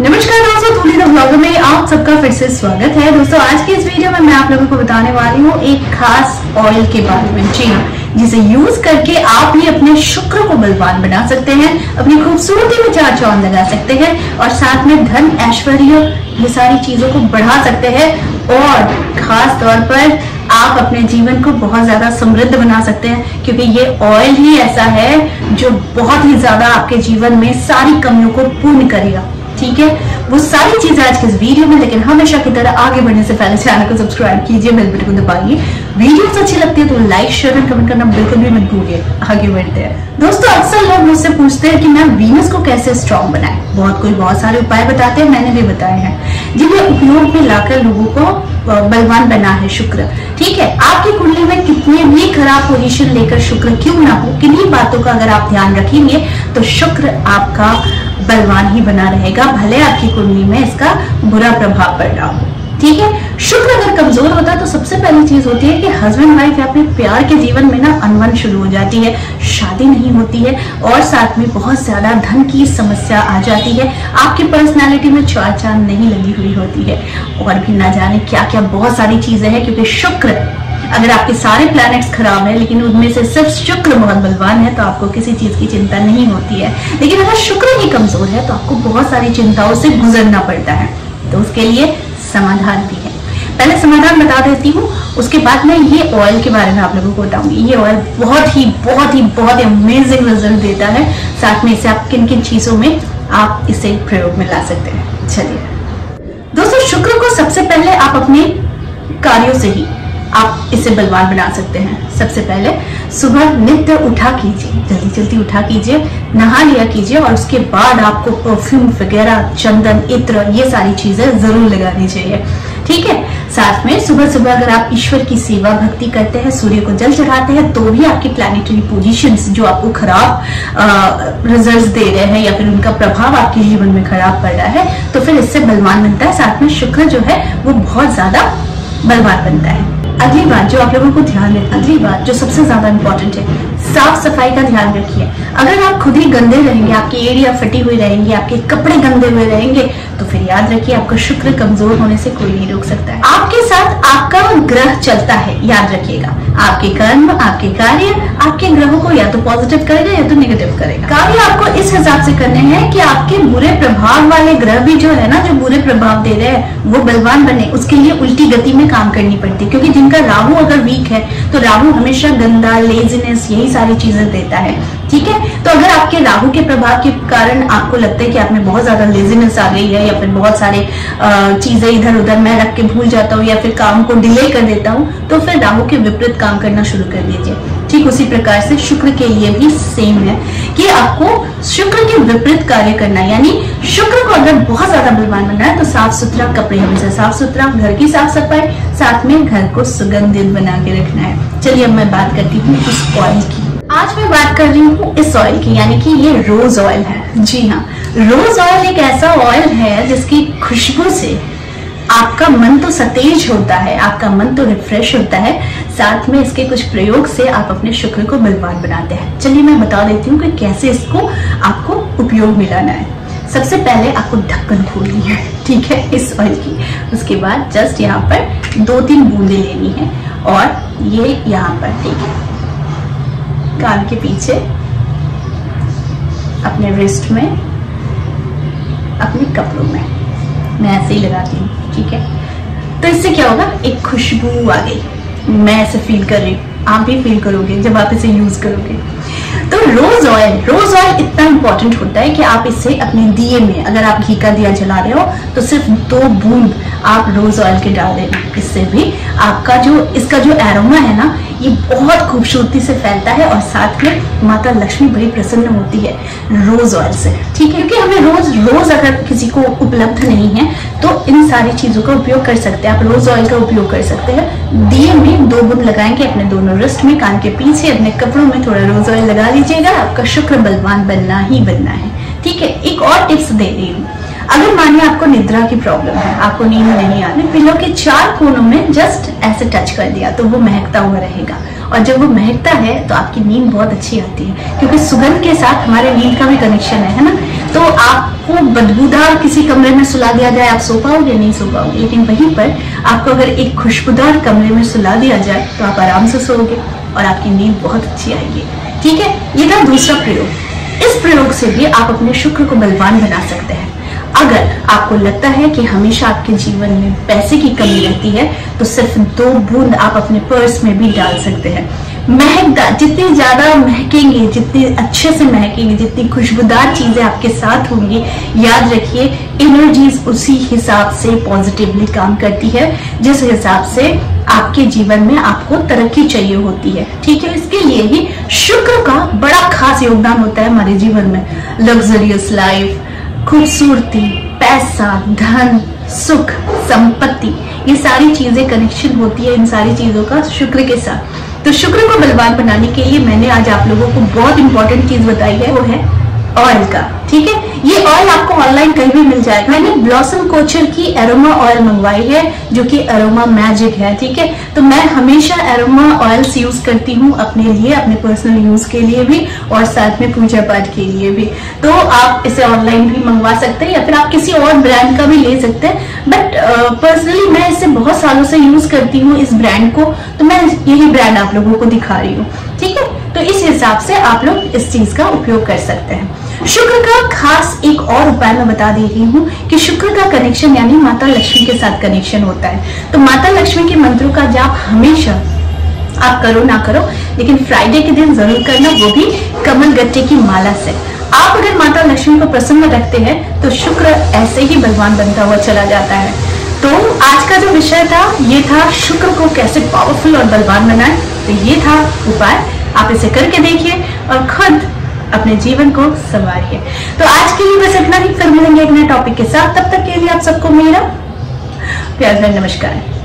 नमस्कार दोस्तों, तुली the vlog में आप सबका फिर से स्वागत है। दोस्तों आज की इस वीडियो में मैं आप लोगों को बताने वाली हूँ एक खास ऑयल के बारे में, जी जिसे यूज करके आप ये अपने शुक्र को बलवान बना सकते हैं, अपनी खूबसूरती में चार चांद लगा सकते हैं और साथ में धन ऐश्वर्य ये सारी चीजों को बढ़ा सकते हैं और खास तौर पर आप अपने जीवन को बहुत ज्यादा समृद्ध बना सकते हैं, क्योंकि ये ऑयल ही ऐसा है जो बहुत ही ज्यादा आपके जीवन में सारी कमियों को पूर्ण करेगा। ठीक है, वो सारी चीजें आज के इस वीडियो में, लेकिन हमेशा की तरह आगे बढ़ने से पहले चैनल को सब्सक्राइब कीजिए, बेल बटन को दबाइए। वीडियोस अच्छी लगती है तो लाइक शेयर एंड कमेंट करना बिल्कुल भी मत भूलिए। आगे बढ़ते हैं दोस्तों, अक्सर लोग मुझसे पूछते हैं कि मैम वीनस को कैसे स्ट्रॉन्ग बनाए। बहुत सारे उपाय बताते हैं, मैंने भी बताए हैं, जिन्हें उपयोग में लाकर लोगों को बलवान बना है शुक्र। ठीक है, आपकी कुंडली में कितने भी खराब पोजीशन लेकर शुक्र क्यों ना हो, किन्हीं बातों का अगर आप ध्यान रखेंगे तो शुक्र आपका बलवान ही बना रहेगा, भले आपकी कुंडली में इसका बुरा प्रभाव पड़ रहा हो। ठीक है, शुक्र अगर कमजोर होता है तो सबसे पहली चीज होती है कि हस्बैंड वाइफ या अपने प्यार के जीवन में ना अनबन शुरू हो जाती है, शादी नहीं होती है और साथ में बहुत ज्यादा धन की समस्या आ जाती है। आपकी पर्सनालिटी में चार चांद नहीं लगी हुई होती है और भी ना जाने क्या क्या बहुत सारी चीजें हैं, क्योंकि शुक्र अगर आपके सारे प्लैनेट्स खराब हैं लेकिन उनमें से सिर्फ शुक्र बहुत बलवान है तो आपको किसी चीज की चिंता नहीं होती है, लेकिन अगर शुक्र ही कमजोर है तो आपको बहुत सारी चिंताओं से गुजरना पड़ता है। तो उसके लिए समाधान भी है, पहले समाधान बता देती हूँ, उसके बाद मैं ये ऑयल के बारे में आप लोगों को बताऊंगी। ये ऑयल बहुत ही अमेजिंग रिजल्ट देता है, साथ में इसे आप किन किन चीजों में आप इसे प्रयोग में ला सकते हैं। चलिए दोस्तों, शुक्र को सबसे पहले आप अपने कार्यों से ही आप इसे बलवान बना सकते हैं। सबसे पहले सुबह नित्य उठा कीजिए, जल्दी जल्दी उठा कीजिए, नहा लिया कीजिए और उसके बाद आपको परफ्यूम वगैरह, चंदन, इत्र ये सारी चीजें जरूर लगानी चाहिए। ठीक है, साथ में सुबह सुबह अगर आप ईश्वर की सेवा भक्ति करते हैं, सूर्य को जल चढ़ाते हैं तो भी आपकी प्लैनेटरी पोजीशंस जो आपको खराब रिजल्ट्स दे रहे हैं या फिर उनका प्रभाव आपके जीवन में खराब पड़ रहा है तो फिर इससे बलवान बनता है। साथ में शुक्र जो है वो बहुत ज्यादा बलवान बनता है। अगली बात जो आप लोगों को ध्यान रखना, अगली बात जो सबसे ज्यादा इम्पोर्टेंट है, साफ सफाई का ध्यान रखिए। अगर आप खुद ही गंदे रहेंगे, आपकी एड़ियां फटी हुई रहेंगी, आपके कपड़े गंदे हुए रहेंगे तो फिर याद रखिए आपका शुक्र कमजोर होने से कोई नहीं रोक सकता है। आपके साथ आपका ग्रह चलता है, याद रखिएगा। आपके कर्म, आपके कार्य आपके ग्रहों को या तो पॉजिटिव करेगा या तो नेगेटिव करेगा। कार्य आपको इस हिसाब से करने हैं कि आपके बुरे प्रभाव वाले ग्रह भी जो है ना, जो बुरे प्रभाव दे रहे हैं वो बलवान बने, उसके लिए उल्टी गति में काम करनी पड़ती है, क्योंकि जिनका राहु अगर वीक है तो राहु हमेशा गंदा, लेजीनेस यही सारी चीजें देता है। ठीक है, तो अगर आपके राहु के प्रभाव के कारण आपको लगता है कि आप में बहुत ज्यादा लेजीनेस आ गई है या फिर बहुत सारे चीजें इधर उधर मैं रख के भूल जाता हूँ या फिर काम को डिले कर देता हूँ, तो फिर राहु के विपरीत काम करना शुरू कर दीजिए। ठीक उसी प्रकार से शुक्र के लिए भी सेम है कि आपको शुक्र के विपरीत कार्य करना, यानी शुक्र को अगर बहुत ज्यादा बलवान बनना है तो साफ सुथरा कपड़े, हमेशा साफ सुथरा, घर की साफ सफाई, साथ में घर को सुगंधित बना के रखना है। चलिए अब मैं बात करती हूँ इस ऑयल की। आज मैं बात कर रही हूँ इस ऑयल की, यानी कि ये रोज ऑयल है। जी हाँ, रोज ऑयल एक ऐसा ऑयल है जिसकी खुशबू से आपका मन तो सतेज होता है, आपका मन तो रिफ्रेश होता है, साथ में इसके कुछ प्रयोग से आप अपने शुक्र को बलवान बनाते हैं। चलिए मैं बता देती हूँ कि कैसे इसको आपको उपयोग में लाना है। सबसे पहले आपको ढक्कन खोलनी है, ठीक है, इस ऑयल की। उसके बाद जस्ट यहाँ पर 2-3 बूंदे लेनी है और ये यहाँ पर, ठीक है, कान के पीछे, अपने रिस्ट में, अपने कपड़ों में, मैं ऐसे ही लगाती हूँ। ठीक है, तो इससे क्या होगा, एक खुशबू आ गई, मैं ऐसे फील कर रही हूँ, आप भी फील करोगे जब आप इसे यूज करोगे। तो रोज ऑयल इतना इम्पोर्टेंट होता है कि आप इसे अपने दिए में, अगर आप घी का दिया जला रहे हो तो सिर्फ 2 बूंद आप रोज ऑयल के डाल देना, इससे भी आपका जो इसका जो एरोमा है ना ये बहुत खूबसूरती से फैलता है और साथ में माता लक्ष्मी बड़ी प्रसन्न होती है रोज ऑयल से। ठीक है, क्योंकि हमें रोज अगर किसी को उपलब्ध नहीं है तो इन सारी चीजों का उपयोग कर सकते हैं, आप रोज ऑयल का उपयोग कर सकते हैं। दिए में 2 बूंद लगाएंगे, अपने दोनों रिस्ट में, कान के पीछे, अपने कपड़ों में थोड़ा रोज ऑयल लगा लीजिएगा, आपका शुक्र बलवान बनना ही बनना है। ठीक है, एक और टिप्स दे रही हूँ, अगर मानिए आपको निद्रा की प्रॉब्लम है, आपको नींद नहीं आ रही, पिलो के 4 कोनों में जस्ट ऐसे टच कर दिया तो वो महकता हुआ रहेगा और जब वो महकता है तो आपकी नींद बहुत अच्छी आती है, क्योंकि सुगंध के साथ हमारे नींद का भी कनेक्शन है ना। तो आपको बदबूदार किसी कमरे में सुला दिया जाए, आप सो पाओगे? नहीं सो पाओगे। लेकिन वहीं पर आपको अगर एक खुशबूदार कमरे में सुला दिया जाए तो आप आराम से सोओगे और आपकी नींद बहुत अच्छी आएगी। ठीक है, ये था दूसरा प्रयोग। इस प्रयोग से भी आप अपने शुक्र को बलवान बना सकते हैं। अगर आपको लगता है कि हमेशा आपके जीवन में पैसे की कमी रहती है तो सिर्फ 2 बूंद आप अपने पर्स में भी डाल सकते हैं। महकदार, जितनी ज्यादा महकेंगे, जितनी अच्छे से महकेंगे, जितनी खुशबूदार चीजें आपके साथ होंगी, याद रखिए एनर्जीज उसी हिसाब से पॉजिटिवली काम करती है जिस हिसाब से आपके जीवन में आपको तरक्की चाहिए होती है। ठीक है, इसके लिए ही शुक्र का बड़ा खास योगदान होता है हमारे जीवन में। लग्जरियस लाइफ, खूबसूरती, पैसा, धन, सुख, संपत्ति, ये सारी चीजें कनेक्शन होती है इन सारी चीजों का शुक्र के साथ। तो शुक्र को बलवान बनाने के लिए मैंने आज आप लोगों को बहुत इंपॉर्टेंट चीज बताई है, वो है ऑयल का। ठीक है, ये ऑयल आपको ऑनलाइन कहीं भी मिल जाएगा। मैंने ब्लॉसम कोचर की एरोमा ऑयल मंगवाई है जो कि एरोमा मैजिक है। ठीक है, तो मैं हमेशा एरोमा ऑयल्स यूज करती हूँ अपने लिए, अपने पर्सनल यूज के लिए भी और साथ में पूजा पाठ के लिए भी। तो आप इसे ऑनलाइन भी मंगवा सकते हैं या फिर आप किसी और ब्रांड का भी ले सकते हैं। बट पर्सनली मैं इसे बहुत सालों से यूज करती हूँ इस ब्रांड को, तो मैं यही ब्रांड आप लोगों को दिखा रही हूँ। ठीक है, तो इस हिसाब से आप लोग इस चीज का उपयोग कर सकते हैं। शुक्र का खास एक और उपाय मैं बता दे रही हूँ कि शुक्र का कनेक्शन यानी माता लक्ष्मी के साथ कनेक्शन होता है। तो माता लक्ष्मी के मंत्रों का जाप हमेशा आप करो ना करो, लेकिन फ्राइडे के दिन जरूर करना, वो भी कमल गट्टे की माला से। आप अगर माता लक्ष्मी को प्रसन्न रखते हैं तो शुक्र ऐसे ही बलवान बनता हुआ चला जाता है। तो आज का जो विषय था ये था शुक्र को कैसे पावरफुल और बलवान बनाए। तो ये था उपाय, आप इसे करके देखिए और खुद अपने जीवन को संवारिए। तो आज के लिए बस इतना ही, फिर मिलेंगे एक नए टॉपिक के साथ। तब तक के लिए आप सबको मेरा प्यार भरा नमस्कार।